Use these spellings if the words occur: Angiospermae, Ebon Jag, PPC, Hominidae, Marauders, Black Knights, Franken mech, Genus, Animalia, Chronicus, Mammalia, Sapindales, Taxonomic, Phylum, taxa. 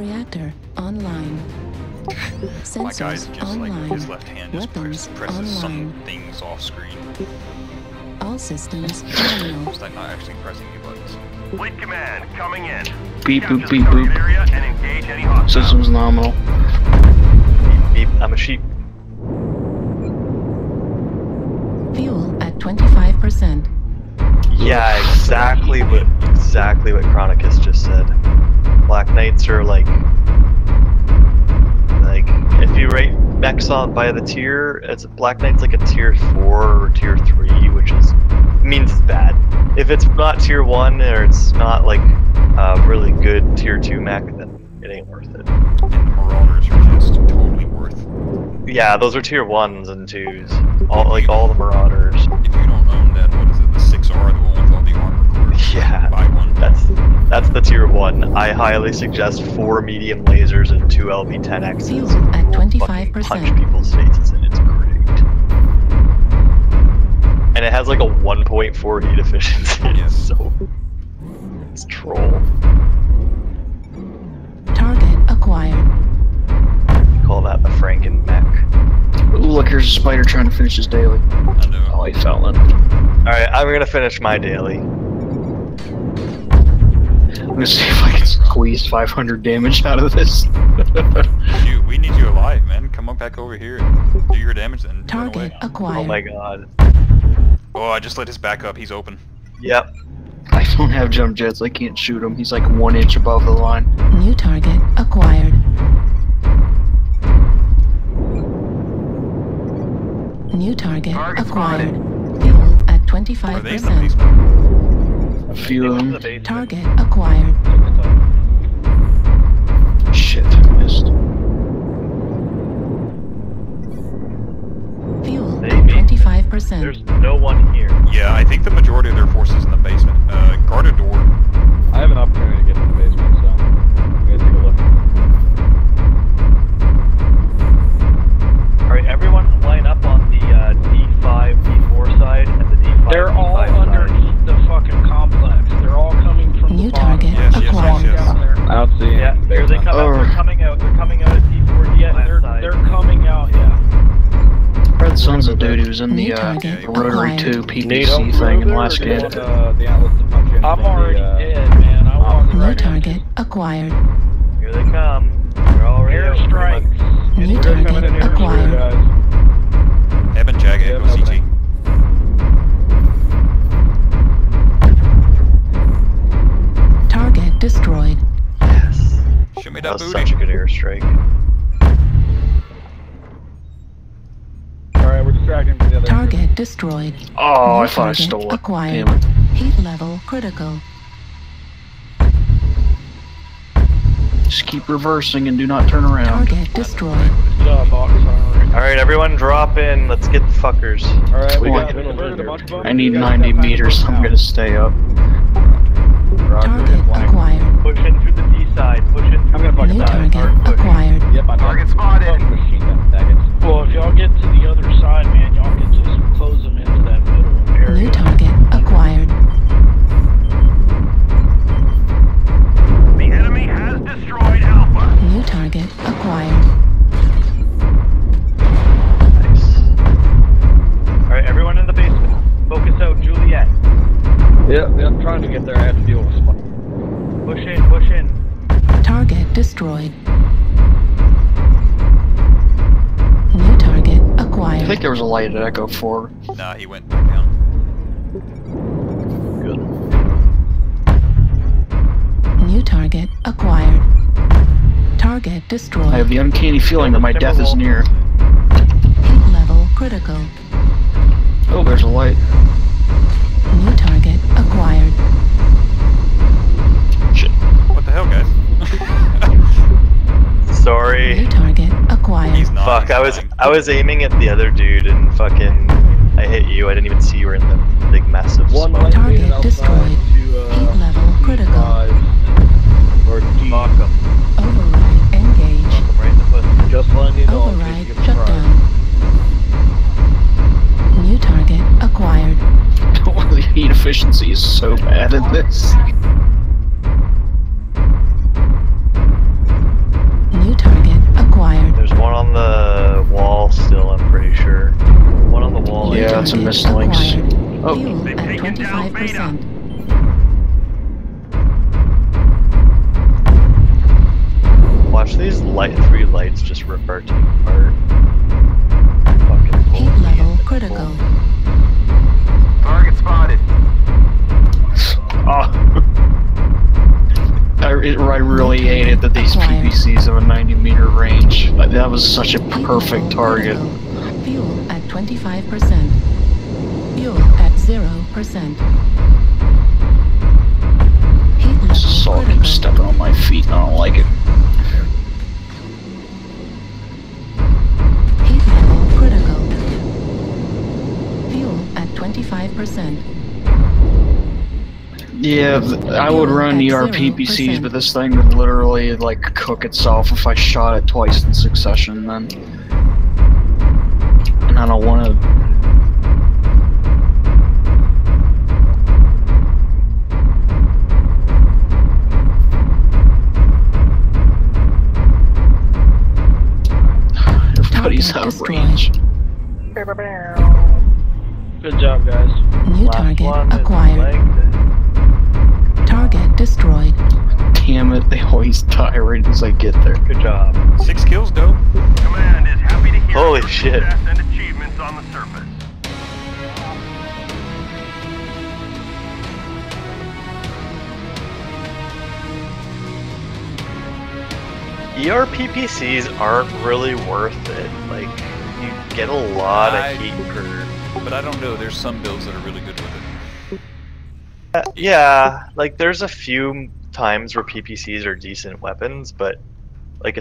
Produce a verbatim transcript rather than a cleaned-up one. Reactor online. Sensors My guy's just online. Like his left hand just Weapons press, presses online. Some things off screen. All systems manual. I'm not actually pressing any buttons. Fleet command coming in. Beep boop beep boop. Area and engage any hostiles. Systems nominal. Beep beep. I'm a sheep. Fuel at twenty-five percent. Yeah, exactly what exactly what Chronicus just said. Black Knights are like like if you rate mechs on by the tier, it's Black Knight's like a tier four or tier three, which is means it's bad. If it's not tier one or it's not like a really good tier two mech, then it ain't worth it. And Marauders are just totally worth it. Yeah, those are tier ones and twos. All like all the Marauders. If you don't own that, what is it? The six R, the one with all the armor cores. Yeah. Buy one. That's that's the tier one. I highly suggest four medium lasers and two L B ten X's. At twenty-five percent. Punch people's faces and it's great. And it has like a one point four heat efficiency. Yes. So it's troll. Target acquired. You call that the Franken mech. Ooh, look, here's a spider trying to finish his daily. I know. Oh, he fell in. Alright, I'm gonna finish my daily. I'm gonna see if I can squeeze five hundred damage out of this. Dude, we need you alive, man. Come on back over here. Do your damage and Target run away. Acquired. Oh my god. Oh, I just let his back up. He's open. Yep. I don't have jump jets. I can't shoot him. He's like one inch above the line. New target acquired. New target, target acquired. Spotted. Fuel at twenty-five percent. Fuel. Target acquired. Shit, I missed. Fuel at twenty-five percent. There's no one here. Yeah, I think the majority of their force is in the basement. Uh, guard a door. I have an opportunity to get to the basement, so I'm gonna take a look. Alright, everyone line up on the uh, D five, D four side, and the D five, They're D five all side. Underneath the fucking complex. They're all coming from New the bottom. New target acquired. Yes, yes, yes, yes. I don't see it. Yeah, there they come out. Oh. They're coming out. They're coming out at D four, D five yeah, they're, side. They're coming out, yeah. Red Son's a dude who's in the uh, Rotary two P P C thing in last game. I'm already dead, man. I want new target acquired. Here they come. They're already air strikes. New target acquired. Ebon Jag, O C G. Target destroyed. Yes. Show me that booty. Such a good airstrike. Target destroyed. Oh, I thought I stole it. Damn it. Heat level critical. Just keep reversing and do not turn around. Target destroyed. Alright, everyone drop in. Let's get the fuckers. Alright, we got I need ninety meters, so I'm gonna stay up. Target acquired. Push in through the D side. Push in through the D side. Target acquired. Yep, I'm target spotted. Well, if y'all get to the other side, man, y'all can just close them into that middle area. New target acquired. The enemy has destroyed Alpha. New target acquired. Nice. Alright, everyone in the basement, focus out Juliet. Yep, I'm trying to get there. I have to deal with spot. Push in, push in. Target destroyed. I think there was a light at Echo four. Nah, he went back down. Good. New target acquired. Target destroyed. I have the uncanny feeling that my death is near. Heat level critical. Oh, there's a light. New target acquired. Shit. What the hell, guys? Sorry. New target acquired. Fuck, I was I was aiming at the other dude and fucking I hit you. I didn't even see you were in the big massive smoke. One target destroyed. To, uh, heat level critical. Or knock him. Override engage. Knock him right in the pussy. Just landing on. Override shutdown. New target acquired. The heat efficiency is so bad in this. got some missed links. Oh, they've taken down Beta. Watch these light three lights just reverting apart. Fucking cool. Heat level critical. Target spotted. Oh. I, it, I really hated that these P P Cs have a ninety meter range. Like, that was such a perfect target. Fuel at twenty-five percent. Fuel at zero percent. Heat level. So I keep stepping on my feet and I don't like it. Heat level critical. Fuel at twenty-five percent. Yeah, I would run E R P P Cs, but this thing would literally, like, cook itself if I shot it twice in succession, then. And I don't want to... Everybody's out of range. Good job, guys. New target acquired. Target destroyed. Damn it, they always die right as I get there. Good job. Six kills, dope. Command is happy to hear Holy shit. Success and achievements on the surface. E R P P Cs aren't really worth it. Like, you get a lot I, of heat per... But I don't know, there's some builds that are really good with it. Uh, yeah, like there's a few times where P P Cs are decent weapons, but like a